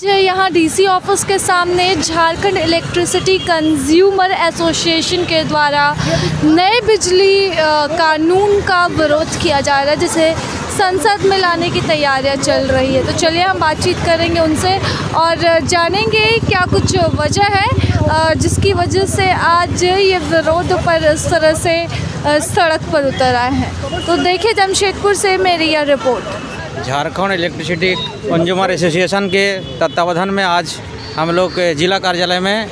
यहाँ DC office के सामने झारखंड इलेक्ट्रिसिटी कंज्यूमर एसोसिएशन के द्वारा नए बिजली कानून का विरोध किया जा रहा है, जिसे संसद में लाने की तैयारियां चल रही है। तो चलिए हम बातचीत करेंगे उनसे और जानेंगे क्या कुछ वजह है जिसकी वजह से आज ये विरोध पर इस तरह से सड़क पर उतर आए हैं। तो देखिए जमशेदपुर से मेरी यह report. Jharkhand electricity consumer association के तत्वावधान में आज हम लोग जिला कार्यालय में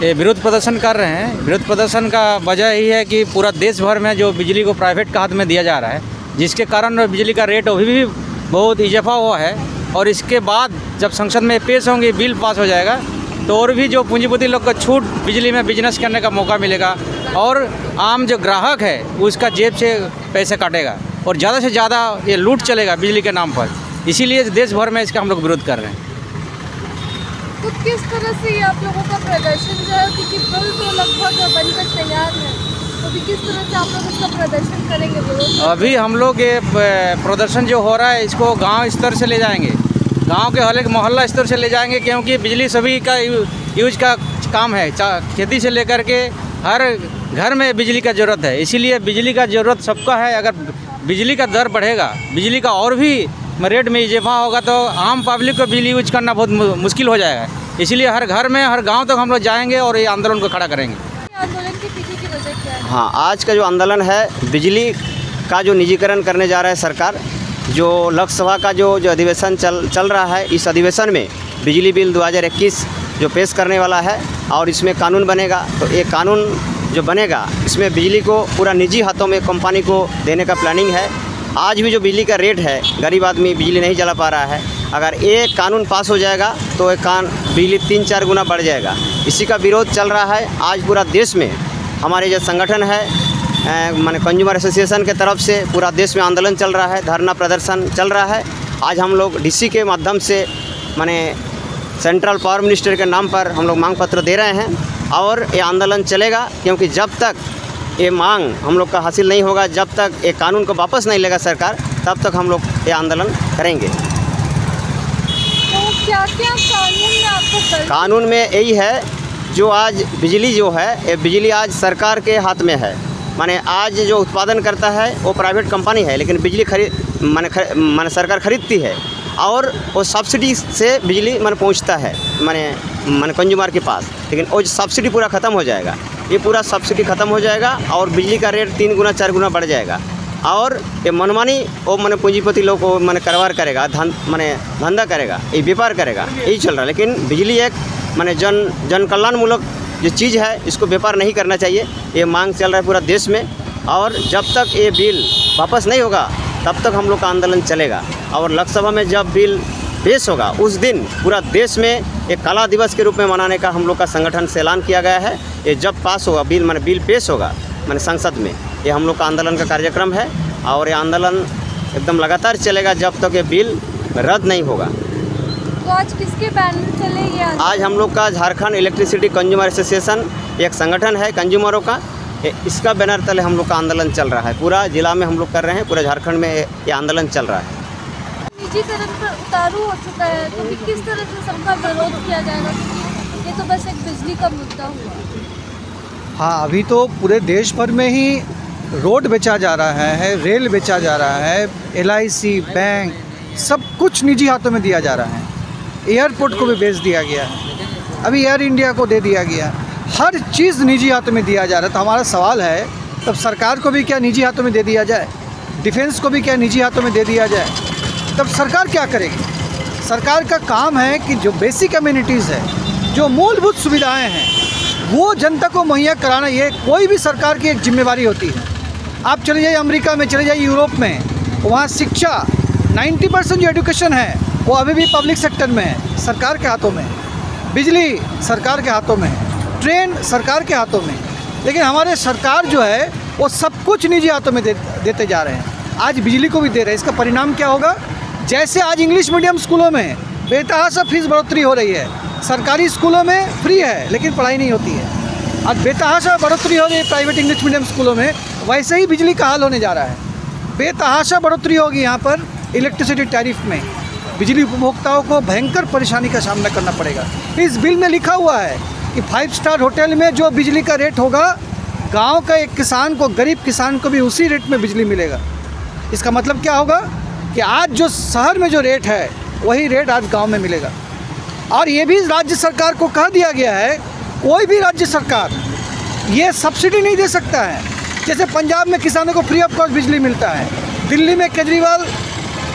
विरोध प्रदर्शन कर रहे हैं। विरोध प्रदर्शन का वजह यही है कि पूरा देश भर में जो बिजली को प्राइवेट के हाथ में दिया जा रहा है, जिसके कारण बिजली का रेट अभी भी बहुत इजाफा हुआ है। और इसके बाद जब संसद में पेश होंगी, बिल पास हो जाएगा, तो और भी जो पूंजीपति लोग को छूट बिजली में बिजनेस करने का मौका मिलेगा और आम जो ग्राहक है उसका जेब से पैसे काटेगा और ज़्यादा से ज़्यादा ये लूट चलेगा बिजली के नाम पर। इसीलिए देश भर में इसका हम लोग विरोध कर रहे हैं। तो किस तरह से ये आप लोगों का प्रदर्शन जो है, क्योंकि बिल तो लगभग बनकर तैयार है, तो भी किस तरह से आप लोग इसका प्रदर्शन करेंगे विरोध? अभी हम लोग ये प्रदर्शन जो हो रहा है इसको गांव स्तर से ले जाएंगे, गांव के हर एक मोहल्ला स्तर से ले जाएंगे, क्योंकि बिजली सभी का यूज का काम है। खेती से लेकर के हर घर में बिजली का ज़रूरत है, इसीलिए बिजली का ज़रूरत सबका है। अगर बिजली का दर बढ़ेगा, बिजली का और भी रेट में इजाफा होगा, तो आम पब्लिक को बिजली यूज करना बहुत मुश्किल हो जाएगा। इसीलिए हर घर में, हर गांव तक तो हम लोग जाएंगे और ये आंदोलन को खड़ा करेंगे। आंदोलन के पीछे की वजह क्या है? हाँ, आज का जो आंदोलन है, बिजली का जो निजीकरण करने जा रहा है सरकार, जो लोकसभा का जो अधिवेशन चल रहा है, इस अधिवेशन में बिजली बिल 2021 जो पेश करने वाला है और इसमें कानून बनेगा, तो ये कानून जो बनेगा इसमें बिजली को पूरा निजी हाथों में कंपनी को देने का प्लानिंग है। आज भी जो बिजली का रेट है, गरीब आदमी बिजली नहीं जला पा रहा है। अगर ये कानून पास हो जाएगा तो ये बिजली 3-4 गुना बढ़ जाएगा। इसी का विरोध चल रहा है। आज पूरा देश में हमारे जो संगठन है माने कंज्यूमर एसोसिएशन के तरफ से पूरा देश में आंदोलन चल रहा है, धरना प्रदर्शन चल रहा है। आज हम लोग डीसी के माध्यम से माने सेंट्रल पावर मिनिस्टर के नाम पर हम लोग मांग पत्र दे रहे हैं और ये आंदोलन चलेगा, क्योंकि जब तक ये मांग हम लोग का हासिल नहीं होगा, जब तक ये कानून को वापस नहीं लेगा सरकार, तब तक हम लोग ये आंदोलन करेंगे। तो क्या कानून में आपको? कानून में यही है, जो आज बिजली जो है, ये बिजली आज सरकार के हाथ में है। माने आज जो उत्पादन करता है वो प्राइवेट कंपनी है, लेकिन बिजली माने सरकार खरीदती है और वो सब्सिडी से बिजली पहुँचता है माने कंज्यूमर के पास, लेकिन वो सब्सिडी पूरा ख़त्म हो जाएगा। ये पूरा सब्सिडी ख़त्म हो जाएगा और बिजली का रेट 3 गुना 4 गुना बढ़ जाएगा और ये मनमानी वो पूंजीपति लोग को कारोबार करेगा, धंधा करेगा, ये व्यापार करेगा, यही चल रहा है। लेकिन बिजली एक जन कल्याणमूलक जो चीज़ है, इसको व्यापार नहीं करना चाहिए। ये मांग चल रहा है पूरा देश में और जब तक ये बिल वापस नहीं होगा तब तक हम लोग का आंदोलन चलेगा। और लोकसभा में जब बिल पेश होगा उस दिन पूरा देश में एक कला दिवस के रूप में मनाने का हम लोग का संगठन से ऐलान किया गया है। ये जब पास होगा बिल बिल पेश होगा संसद में, ये हम लोग का आंदोलन का कार्यक्रम है और ये आंदोलन एकदम लगातार चलेगा जब तक ये बिल रद्द नहीं होगा। तो आज किसके बैनर चलेगा? आज हम लोग का झारखंड इलेक्ट्रिसिटी कंज्यूमर एसोसिएशन एक संगठन है कंज्यूमरों का, इसका बैनर तले हम लोग का आंदोलन चल रहा है। पूरा जिला में हम लोग कर रहे हैं, पूरा झारखंड में ये आंदोलन चल रहा है। निजी तरफ पर उतारू हो चुका है, तो भी किस तरह से सबका विरोध किया जाएगा? ये तो बस एक बिजली का मुद्दा हुआ। हाँ, अभी तो पूरे देश भर में ही रोड बेचा जा रहा है, रेल बेचा जा रहा है, LIC, बैंक, सब कुछ निजी हाथों में दिया जा रहा है। एयरपोर्ट को भी बेच दिया गया है, अभी एयर इंडिया को दे दिया गया है। हर चीज़ निजी हाथों में दिया जा रहा है। तो हमारा सवाल है, तब सरकार को भी क्या निजी हाथों में दे दिया जाए? डिफेंस को भी क्या निजी हाथों में दे दिया जाए? तब सरकार क्या करेगी? सरकार का काम है कि जो बेसिक कम्युनिटीज़ है, जो मूलभूत सुविधाएं हैं, वो जनता को मुहैया कराना, ये कोई भी सरकार की एक जिम्मेदारी होती है। आप चले जाइए अमेरिका में, चले जाइए यूरोप में, वहाँ शिक्षा 90% जो एजुकेशन है वो अभी भी पब्लिक सेक्टर में है, सरकार के हाथों में। बिजली सरकार के हाथों में, ट्रेन सरकार के हाथों में, लेकिन हमारे सरकार जो है वो सब कुछ निजी हाथों में देते जा रहे हैं। आज बिजली को भी दे रहे हैं। इसका परिणाम क्या होगा? जैसे आज इंग्लिश मीडियम स्कूलों में बेतहाशा फीस बढ़ोतरी हो रही है, सरकारी स्कूलों में फ्री है लेकिन पढ़ाई नहीं होती है, आज बेतहाशा बढ़ोतरी हो रही है प्राइवेट इंग्लिश मीडियम स्कूलों में, वैसे ही बिजली का हाल होने जा रहा है। बेतहाशा बढ़ोतरी होगी यहाँ पर इलेक्ट्रिसिटी टैरिफ में। बिजली उपभोक्ताओं को भयंकर परेशानी का सामना करना पड़ेगा। इस बिल में लिखा हुआ है कि 5 स्टार होटल में जो बिजली का रेट होगा, गांव का एक किसान को, गरीब किसान को भी उसी रेट में बिजली मिलेगा। इसका मतलब क्या होगा कि आज जो शहर में जो रेट है वही रेट आज गाँव में मिलेगा। और ये भी राज्य सरकार को कह दिया गया है, कोई भी राज्य सरकार ये सब्सिडी नहीं दे सकता है। जैसे पंजाब में किसानों को फ्री ऑफ कॉस्ट बिजली मिलता है, दिल्ली में केजरीवाल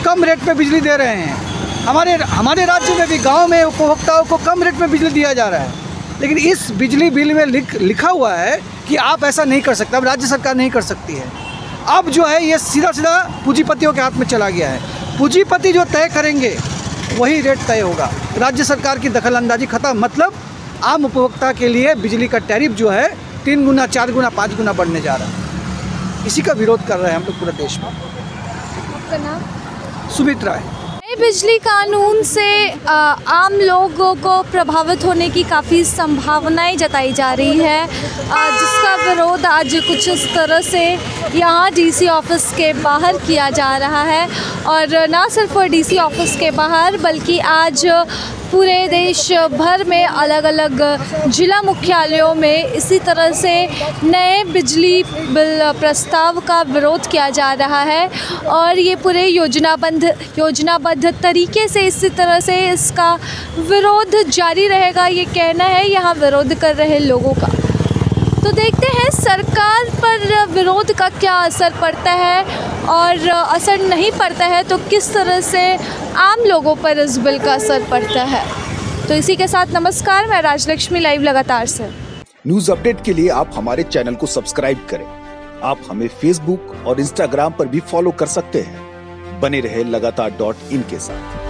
कम रेट में बिजली दे रहे हैं, हमारे राज्य में भी गांव में उपभोक्ताओं को कम रेट में बिजली दिया जा रहा है। लेकिन इस बिजली बिल में लिखा हुआ है कि आप ऐसा नहीं कर सकते, अब राज्य सरकार नहीं कर सकती है। अब जो है ये सीधा सीधा पूंजीपतियों के हाथ में चला गया है। पूंजीपति जो तय करेंगे वही रेट तय होगा, राज्य सरकार की दखल अंदाजी खत्म। मतलब आम उपभोक्ता के लिए बिजली का टैरिफ जो है 3 गुना, 4 गुना, 5 गुना बढ़ने जा रहा है। इसी का विरोध कर रहे हैं हम लोग पूरे देश में। आपका नाम? सुमित राय। नए बिजली कानून से आम लोगों को प्रभावित होने की काफ़ी संभावनाएं जताई जा रही है, जिसका विरोध आज कुछ इस तरह से यहाँ डीसी ऑफिस के बाहर किया जा रहा है। और ना सिर्फ डीसी ऑफिस के बाहर बल्कि आज पूरे देश भर में अलग अलग जिला मुख्यालयों में इसी तरह से नए बिजली बिल प्रस्ताव का विरोध किया जा रहा है। और ये पूरे योजनाबद्ध तरीके से इसी तरह से इसका विरोध जारी रहेगा, ये कहना है यहाँ विरोध कर रहे लोगों का। तो देखते हैं सरकार पर विरोध का क्या असर पड़ता है, और असर नहीं पड़ता है तो किस तरह से आम लोगों पर इस बिल का असर पड़ता है। तो इसी के साथ नमस्कार, मैं राजलक्ष्मी, लाइव लगातार से। न्यूज अपडेट के लिए आप हमारे चैनल को सब्सक्राइब करें। आप हमें फेसबुक और इंस्टाग्राम पर भी फॉलो कर सकते हैं। बने रहे लगातार.in के साथ।